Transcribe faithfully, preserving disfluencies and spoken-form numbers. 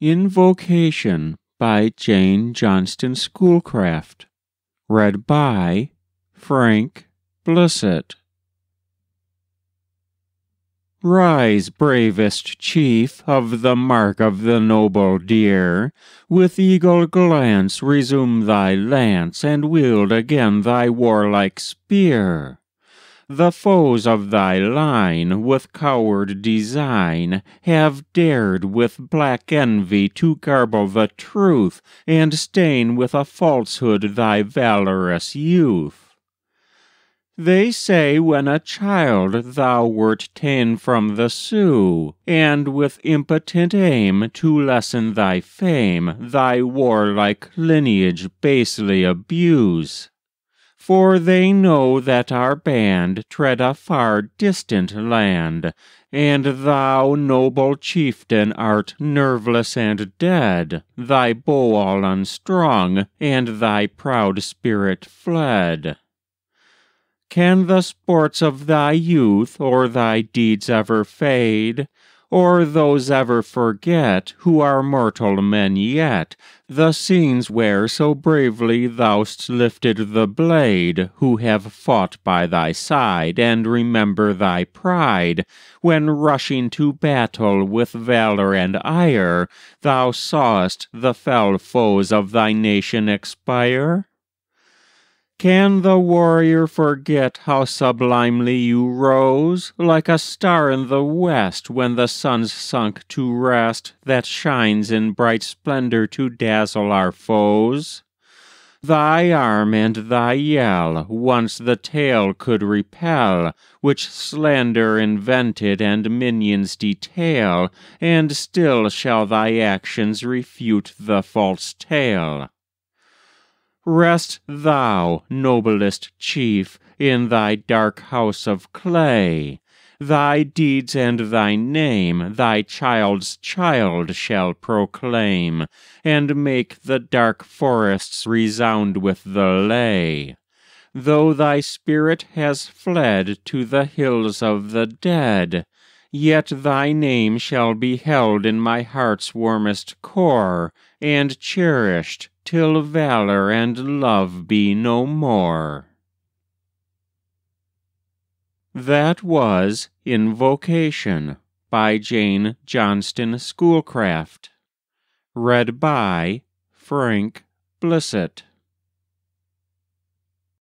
Invocation by Jane Johnston Schoolcraft, read by Frank Blissett. Rise, bravest chief of the mark of the noble deer, with eagle glance resume thy lance, and wield again thy warlike spear. The foes of thy line, with coward design, have dared with black envy to garble the truth, and stain with a falsehood thy valorous youth. They say when a child thou wert ta'en from the Sioux, and with impotent aim to lessen thy fame, thy warlike lineage basely abuse. For they know that our band tread a far distant land, and thou, noble chieftain, art nerveless and dead, thy bow all unstrung, and thy proud spirit fled. Can the sports of thy youth or thy deeds ever fade? Or those ever forget, who are mortal men yet, the scenes where so bravely thou'st lifted the blade, who have fought by thy side, and remember thy pride, when rushing to battle with valor and ire, thou sawest the fell foes of thy nation expire? Can the warrior forget how sublimely you rose, like a star in the west when the sun's sunk to rest, that shines in bright splendor to dazzle our foes? Thy arm and thy yell once the tale could repel, which slander invented and minions detail, and still shall thy actions refute the false tale. Rest thou, noblest chief, in thy dark house of clay. Thy deeds and thy name thy child's child shall proclaim, and make the dark forests resound with the lay. Though thy spirit has fled to the hills of the dead, yet thy name shall be held in my heart's warmest core, and cherished till valor and love be no more. That was Invocation by Jane Johnston Schoolcraft, read by Frank Blissett.